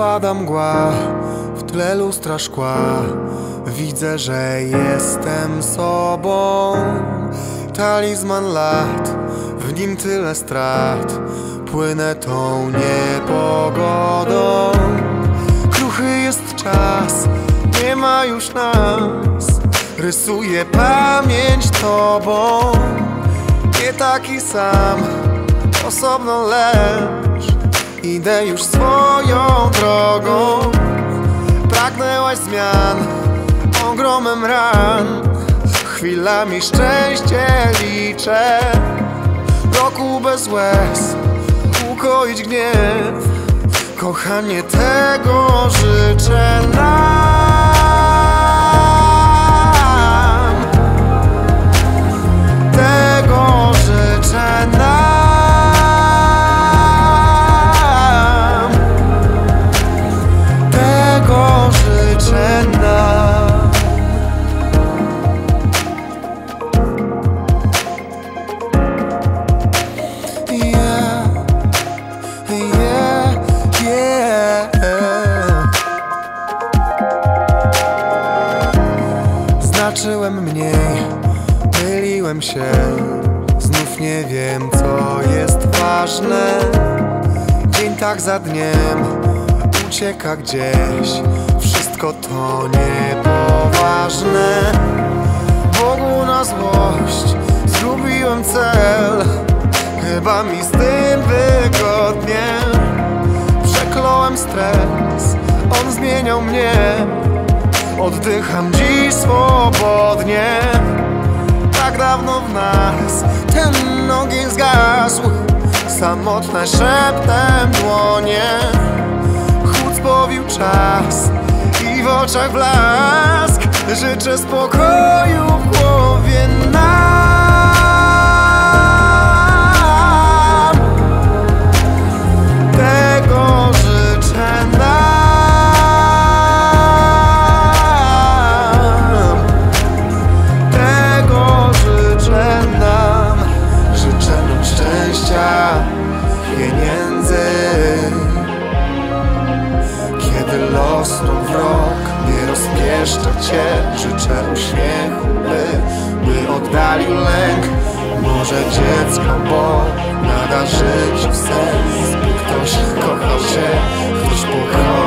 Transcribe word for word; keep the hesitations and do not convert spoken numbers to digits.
opada mgła, w tle lustra szkła widzę, że jestem sobą. Talizman lat, w nim tyle strat, płynę tą niepogodą. Kruchy jest czas, nie ma już nas, rysuję pamięć tobą. Nie taki sam, osobno lecz idę już swoją drogą. Pragnęłaś zmian, ogromem ran, chwilami szczęście liczę. Roku bez łez, ukoić gniew, kochanie tego życzę nam. Tego życzę nam. Znaczyłem mniej, myliłem się, znów nie wiem, co jest ważne. Dzień tak za dniem ucieka gdzieś, wszystko to niepoważne. Bogu na złość zgubiłem cel, chyba mi z tym wygodnie. Przekląłem stres, on zmieniał mnie, oddycham dziś swobodnie. Tak dawno w nas ten ogień zgasł, samotne szeptem dłonie. Chłód spowił czas i w oczach blask, życzę spokoju w głowie nam. Tego życzę nam. Pieniędzy, kiedy los wrog nie rozpieszcza cię, życzę uśmiechu, by, by oddalił lęk. Może dziecko, bo nada życiu sens, by ktoś kocha się, ktoś pokocha.